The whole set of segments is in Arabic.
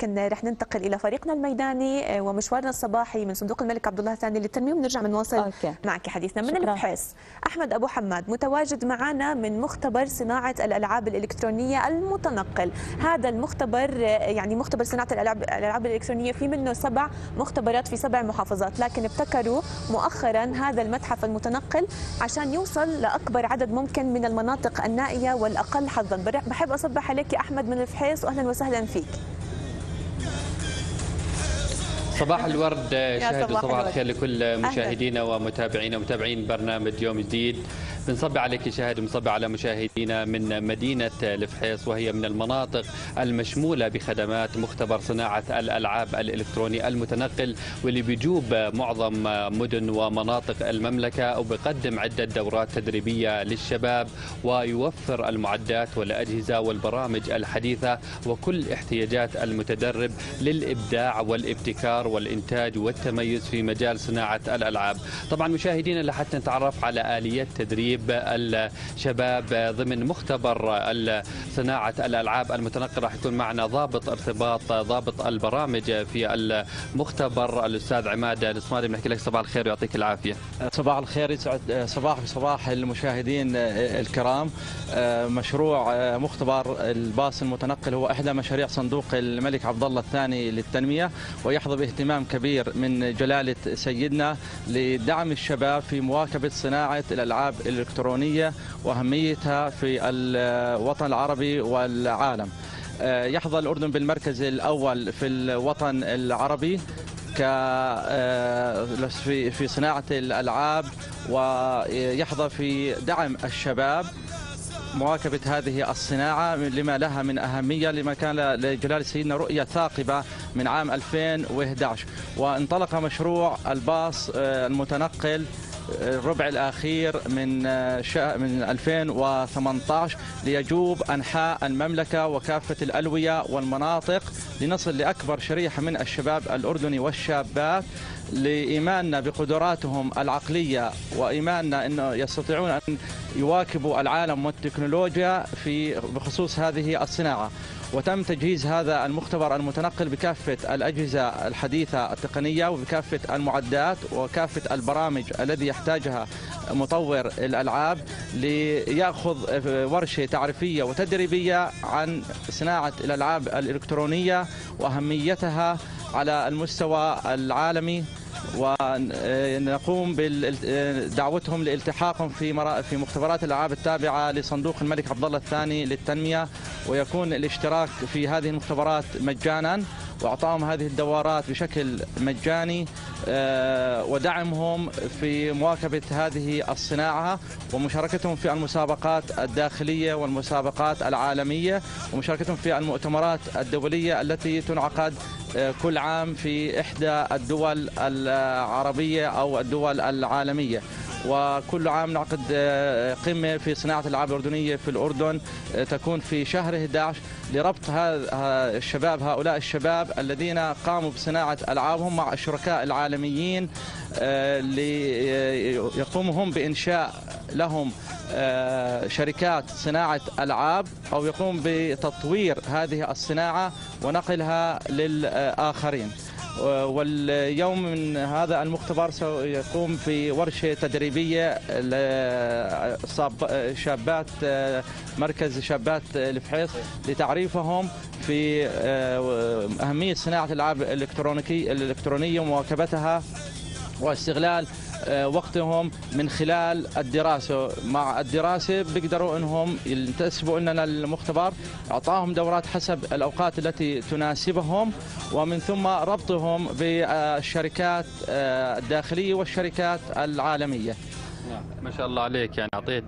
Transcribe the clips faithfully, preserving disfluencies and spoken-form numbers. لكن رح ننتقل إلى فريقنا الميداني ومشوارنا الصباحي من صندوق الملك عبد الله الثاني للتنمية، ونرجع بنواصل معك حديثنا. من الفحيس أحمد أبو حماد متواجد معنا من مختبر صناعة الألعاب الإلكترونية المتنقل. هذا المختبر يعني مختبر صناعة الألعاب الألعاب الإلكترونية في منه سبع مختبرات في سبع محافظات، لكن ابتكروا مؤخرا هذا المتحف المتنقل عشان يوصل لأكبر عدد ممكن من المناطق النائية والأقل حظا. بحب أصبح عليك يا أحمد من الفحيس، وأهلا وسهلا فيك. صباح الورد شاهد، وصباح الخير لكل مشاهدينا ومتابعينا ومتابعين برنامج يوم جديد. بنصب عليك شاهد ومصب على مشاهدينا من مدينة الفحيس، وهي من المناطق المشمولة بخدمات مختبر صناعة الألعاب الإلكتروني المتنقل، واللي بيجوب معظم مدن ومناطق المملكة، وبقدم عدة دورات تدريبية للشباب، ويوفر المعدات والأجهزة والبرامج الحديثة وكل احتياجات المتدرب للإبداع والابتكار والإنتاج والتميز في مجال صناعة الألعاب. طبعا مشاهدينا لحتى نتعرف على آليات تدريب الشباب ضمن مختبر صناعة الألعاب المتنقل راح يكون معنا ضابط ارتباط ضابط البرامج في المختبر الأستاذ عماد الاسماري. بنحكي لك صباح الخير ويعطيك العافية. صباح الخير، يسعد صباح صباح المشاهدين الكرام. مشروع مختبر الباص المتنقل هو إحدى مشاريع صندوق الملك عبد الله الثاني للتنمية، ويحظى اهتمام كبير من جلالة سيدنا لدعم الشباب في مواكبة صناعة الألعاب الإلكترونية وأهميتها في الوطن العربي والعالم. يحظى الأردن بالمركز الأول في الوطن العربي في في صناعة الألعاب، ويحظى في دعم الشباب مواكبة هذه الصناعة لما لها من أهمية، لما كان لجلال سيدنا رؤية ثاقبة من عام ألفين وإحدى عشر. وانطلق مشروع الباص المتنقل الربع الأخير من من ألفين وثمانية عشر ليجوب أنحاء المملكة وكافة الألوية والمناطق، لنصل لأكبر شريحة من الشباب الأردني والشابات، لإيماننا بقدراتهم العقلية وإيماننا أنه يستطيعون أن يواكبوا العالم والتكنولوجيا في بخصوص هذه الصناعة. وتم تجهيز هذا المختبر المتنقل بكافة الأجهزة الحديثة التقنية وبكافة المعدات وكافة البرامج الذي يحتاجها مطور الألعاب، ليأخذ ورشة تعريفية وتدريبية عن صناعة الألعاب الإلكترونية وأهميتها على المستوى العالمي، ونقوم بدعوتهم لالتحاقهم في في مختبرات الألعاب التابعة لصندوق الملك عبد الله الثاني للتنمية، ويكون الاشتراك في هذه المختبرات مجانا، واعطائهم هذه الدورات بشكل مجاني، ودعمهم في مواكبة هذه الصناعة، ومشاركتهم في المسابقات الداخلية والمسابقات العالمية، ومشاركتهم في المؤتمرات الدولية التي تنعقد كل عام في إحدى الدول العربية أو الدول العالمية. وكل عام نعقد قمة في صناعة الألعاب الأردنية في الأردن، تكون في شهر أحد عشر، لربط هذا الشباب هؤلاء الشباب الذين قاموا بصناعة ألعابهم مع الشركاء العالميين، ليقوموا هم بإنشاء لهم شركات صناعة ألعاب، أو يقوم بتطوير هذه الصناعة ونقلها للآخرين. واليوم من هذا المختبر سيقوم في ورشة تدريبية لشابات مركز شابات الفحيص، لتعريفهم في أهمية صناعة الألعاب الإلكترونية ومواكبتها، واستغلال وقتهم من خلال الدراسة. مع الدراسة بيقدروا أنهم ينتسبوا لنا المختبر، أعطاهم دورات حسب الأوقات التي تناسبهم، ومن ثم ربطهم بالشركات الداخلية والشركات العالمية. ما شاء الله عليك، يعني أعطيت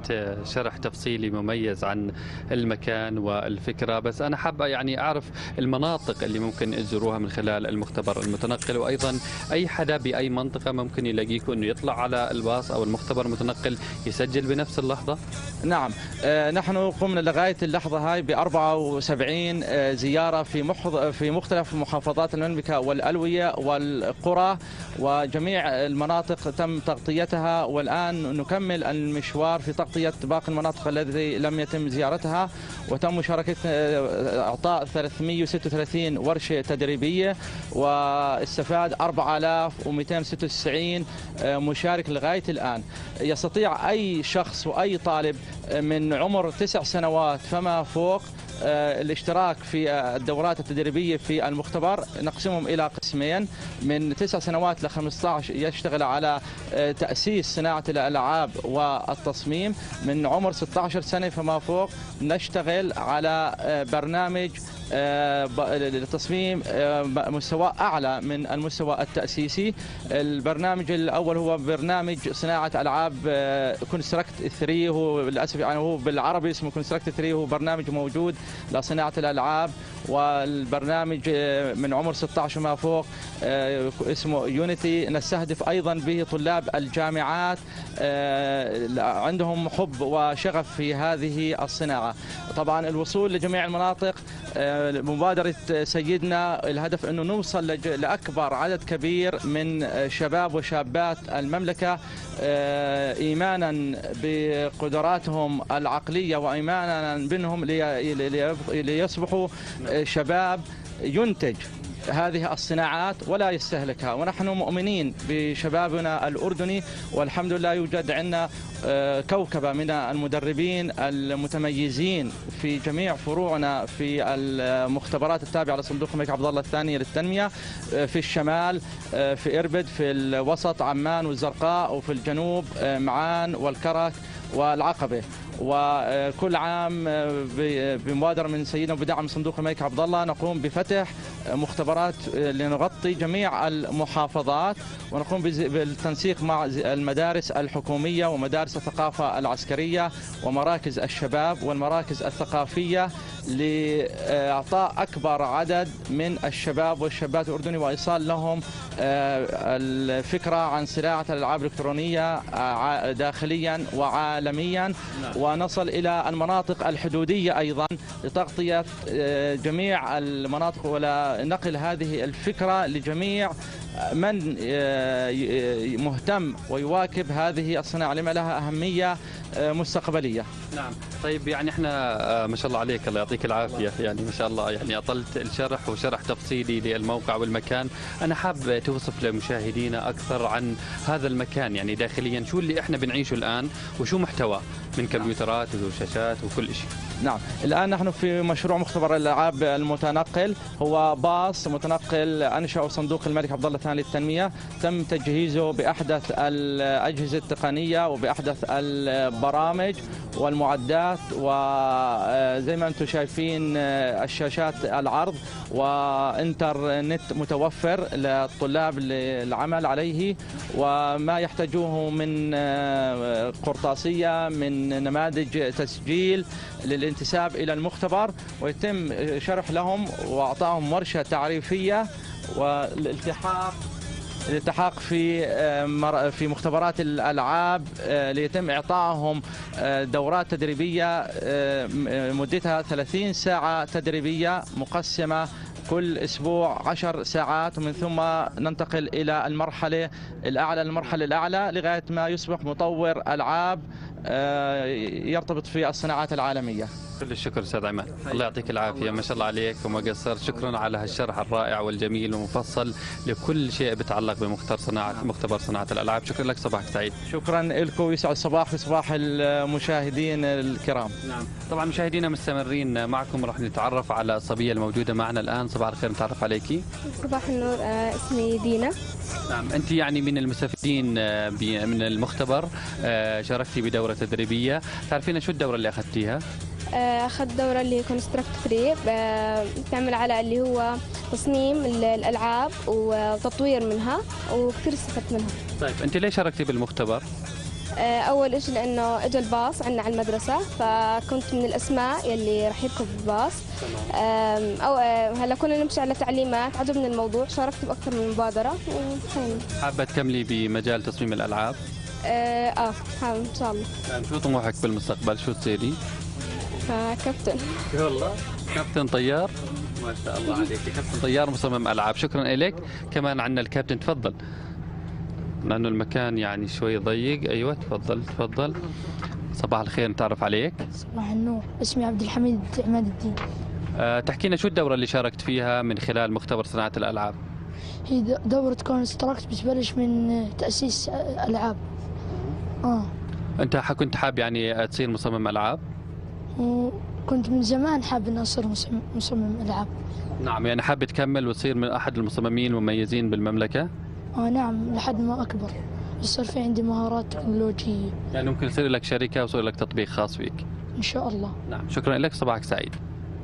شرح تفصيلي مميز عن المكان والفكرة، بس أنا حابة يعني أعرف المناطق اللي ممكن تزوروها من خلال المختبر المتنقل، وأيضا أي حدا بأي منطقة ممكن يلاقيك أنه يطلع على الباص أو المختبر المتنقل يسجل بنفس اللحظة؟ نعم، نحن قمنا لغاية اللحظة هاي ب أربعة وسبعين زيارة في في مختلف محافظات المملكة والألوية والقرى، وجميع المناطق تم تغطيتها، والآن نكمل المشوار في تغطية باقي المناطق التي لم يتم زيارتها، وتم مشاركة إعطاء ثلاثمئة وستة وثلاثين ورشة تدريبية، واستفاد أربعة آلاف ومئتين وستة وتسعين مشارك لغاية الآن. يستطيع أي شخص وأي طالب من عمر تسع سنوات فما فوق الاشتراك في الدورات التدريبية في المختبر. نقسمهم إلى قسمين، من تسع سنوات ل خمسة عشر يشتغل على تأسيس صناعة الألعاب والتصميم، من عمر ستة عشر سنة فما فوق نشتغل على برنامج لتصميم مستوى أعلى من المستوى التأسيسي. البرنامج الأول هو برنامج صناعة ألعاب كونستراكت ثلاثة، هو للأسف يعني هو بالعربي اسمه كونستراكت ثلاثة، هو برنامج موجود لصناعة الألعاب. والبرنامج من عمر ستة عشر ما فوق اسمه يونيتي، نستهدف أيضا به طلاب الجامعات عندهم حب وشغف في هذه الصناعة. طبعا الوصول لجميع المناطق مبادرة سيدنا، الهدف أنه نوصل لأكبر عدد كبير من شباب وشابات المملكة، إيمانا بقدراتهم العقلية وإيمانا بأنهم ليصبحوا شباب ينتج هذه الصناعات ولا يستهلكها. ونحن مؤمنين بشبابنا الأردني، والحمد لله يوجد عندنا كوكبة من المدربين المتميزين في جميع فروعنا في المختبرات التابعة لصندوق الملك عبد الله الثاني للتنمية، في الشمال في إربد، في الوسط عمان والزرقاء، وفي الجنوب معان والكرك والعقبة. وكل عام بمبادرة من سيدنا وبدعم صندوق الملك عبد الله نقوم بفتح مختبرات لنغطي جميع المحافظات، ونقوم بالتنسيق مع المدارس الحكومية ومدارس الثقافة العسكرية ومراكز الشباب والمراكز الثقافية لإعطاء أكبر عدد من الشباب والشابات الأردني وإيصال لهم الفكرة عن صناعة الألعاب الإلكترونية داخليا وعالميا، ونصل إلى المناطق الحدودية أيضا لتغطية جميع المناطق ولنقل هذه الفكرة لجميع من مهتم ويواكب هذه الصناعة لما لها أهمية مستقبلية. نعم. طيب يعني احنا ما شاء الله عليك، الله يعطيك العافية، يعني ما شاء الله يعني أطلت الشرح وشرح تفصيلي للموقع والمكان. أنا حاب توصف لمشاهدينا أكثر عن هذا المكان، يعني داخليا شو اللي احنا بنعيشه الآن وشو محتوى من كمبيوترات وشاشات وكل شيء. نعم، الآن نحن في مشروع مختبر الألعاب المتنقل، هو باص متنقل أنشأه صندوق الملك عبد الله الثاني للتنمية، تم تجهيزه بأحدث الأجهزة التقنية وبأحدث البرامج والمعدات، وزي ما أنتم شايفين الشاشات العرض وإنترنت متوفر للطلاب للعمل عليه، وما يحتاجوه من قرطاسية من نماذج تسجيل للانتساب إلى المختبر، ويتم شرح لهم وأعطائهم ورشة تعريفية والالتحاق الالتحاق في في مختبرات الألعاب ليتم إعطائهم دورات تدريبية مدتها ثلاثين ساعة تدريبية مقسمة كل أسبوع عشر ساعات، ومن ثم ننتقل إلى المرحلة الأعلى المرحلة الأعلى لغاية ما يصبح مطور ألعاب يرتبط في الصناعات العالمية. كل الشكر أستاذ عماد، الله يعطيك العافية، ما شاء الله عليك وما قصرت، شكرا على هالشرح الرائع والجميل ومفصل لكل شيء بتعلق بمختبر صناعة مختبر صناعة الألعاب. شكرا لك، صباحك سعيد. شكرا لكم، ويسعد صباحك وصباح المشاهدين الكرام. نعم، طبعا مشاهدينا مستمرين معكم، راح نتعرف على الصبية الموجودة معنا الآن. صباح الخير، نتعرف عليكي. صباح النور، اسمي دينا. نعم، أنت يعني من المستفيدين من المختبر، شاركتي بدورة تدريبية، تعرفين شو الدورة اللي أخذتيها؟ أخذت دورة اللي كونستراكت ثلاثة، تعمل على اللي هو تصميم الألعاب وتطوير منها، وكثير استفدت منها. طيب أنت ليش شاركتي بالمختبر؟ أول شيء لأنه إجا الباص عندنا على المدرسة، فكنت من الأسماء يلي راح يركبوا بالباص. أو هلا كنا نمشي على تعليمات، عجبني الموضوع، شاركت بأكثر من مبادرة. حابة تكملي بمجال تصميم الألعاب؟ آه حابة إن شاء الله. شو طموحك بالمستقبل؟ شو تصيري؟ كابتن. والله كابتن طيار، ما شاء الله عليك، كابتن طيار مصمم العاب. شكرا لك. كمان عندنا الكابتن، تفضل. لأنه المكان يعني شوي ضيق. أيوة تفضل تفضل. صباح الخير، نتعرف عليك. صباح النور، اسمي عبد الحميد عماد الدين. أه تحكي لنا شو الدورة اللي شاركت فيها من خلال مختبر صناعة الألعاب؟ هي دورة كونستراكت بتبلش من تأسيس ألعاب. آه. أنت كنت حاب يعني تصير مصمم ألعاب؟ وكنت من زمان حاب إني أصير مصمم ألعاب. نعم، يعني حاب تكمل وتصير من أحد المصممين المميزين بالمملكة؟ آه نعم، لحد ما أكبر يصير في عندي مهارات تكنولوجية. يعني ممكن يصير لك شركة ويصير لك تطبيق خاص فيك. إن شاء الله. نعم، شكرا لك، صباحك سعيد.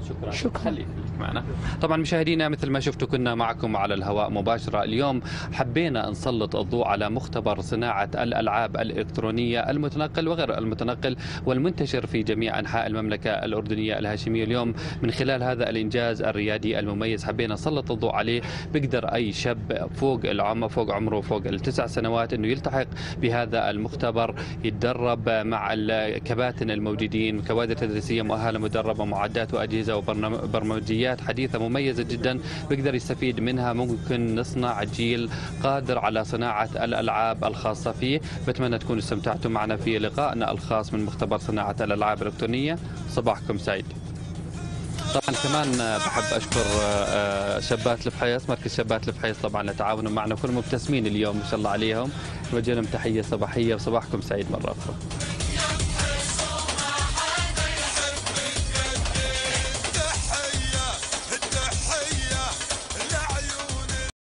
شكرا, شكرا. خليك معنا. طبعا مشاهدينا مثل ما شفتوا كنا معكم على الهواء مباشرة. اليوم حبينا نسلط الضوء على مختبر صناعة الألعاب الإلكترونية المتنقل وغير المتنقل والمنتشر في جميع أنحاء المملكة الأردنية الهاشمية. اليوم من خلال هذا الإنجاز الريادي المميز حبينا نسلط الضوء عليه. بيقدر أي شاب فوق العمر فوق عمره فوق التسع سنوات أنه يلتحق بهذا المختبر، يتدرب مع الكباتن الموجودين، كوادر تدريسية مؤهلة مدربة، معدات وأجهزة وبرمجيات حديثة مميزة جدا بيقدر يستفيد منها. ممكن نصنع جيل قادر على صناعة الألعاب الخاصة فيه. بتمنى تكونوا استمتعتوا معنا في لقائنا الخاص من مختبر صناعة الألعاب الإلكترونية. صباحكم سعيد. طبعا كمان بحب اشكر شابات الفحيس، مركز شابات الفحيس طبعا لتعاونهم معنا وكلهم مبتسمين اليوم ما شاء الله عليهم. نوجه لهم تحية صباحية وصباحكم سعيد مرة أخرى.